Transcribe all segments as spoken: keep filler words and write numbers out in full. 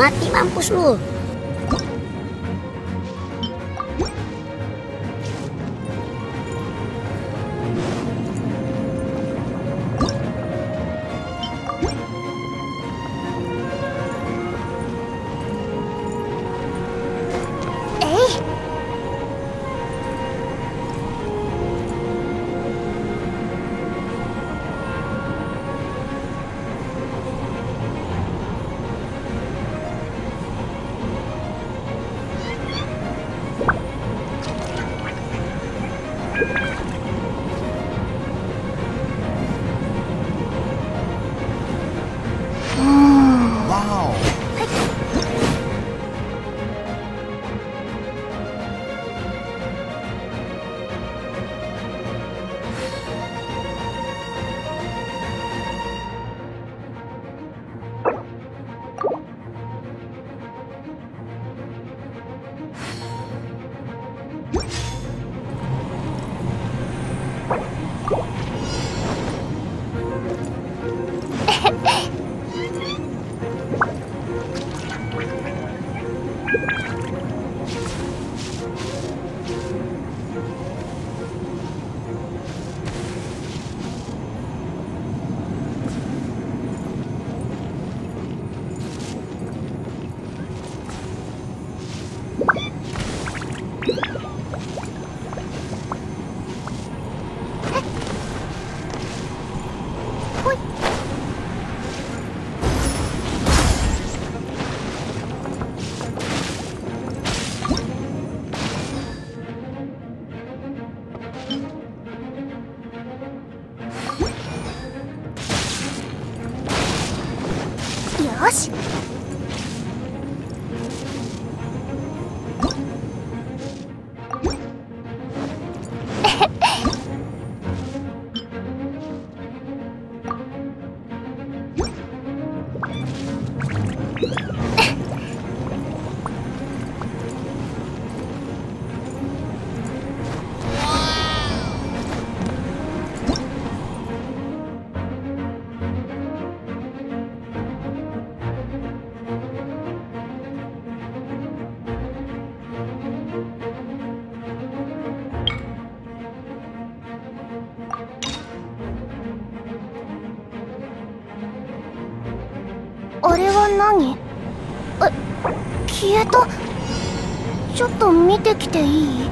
Mati mampus lu.何？え、消えた？ちょっと見てきていい？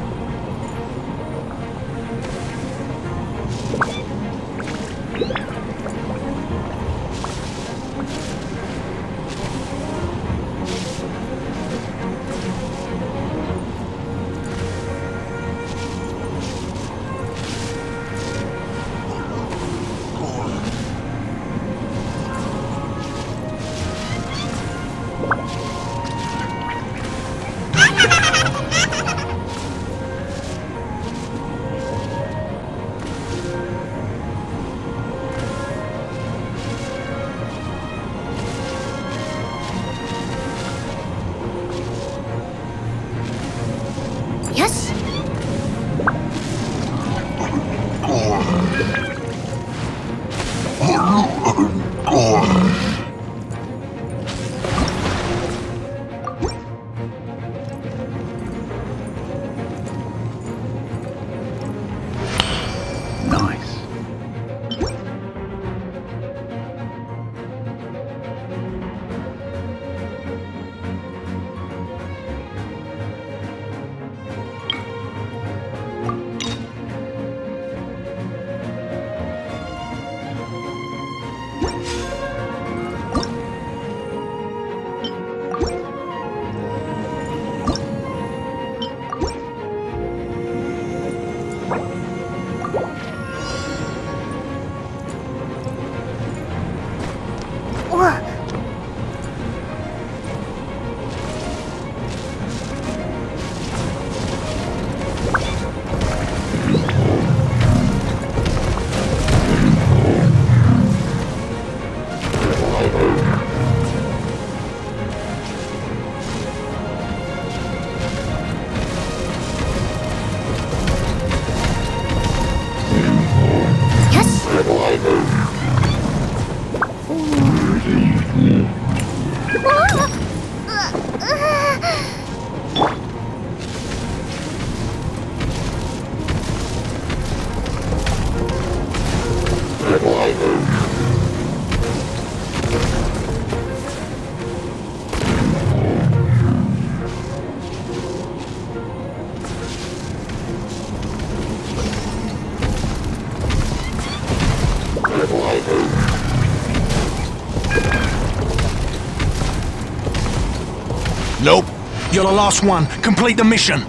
Nope. You're the last one. Complete the mission.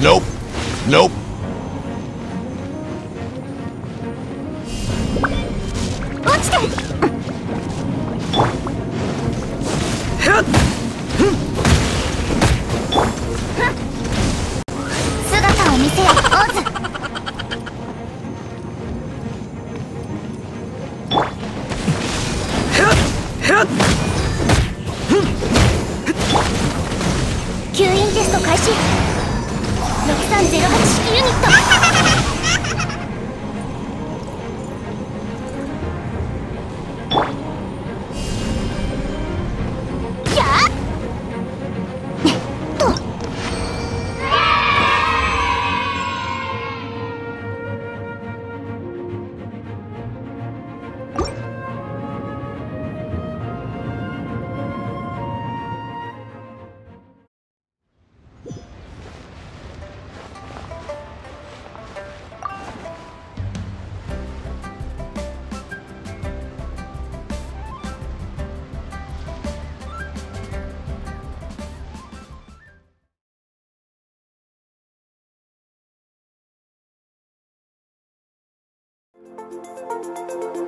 Nope. Nope. Thank you.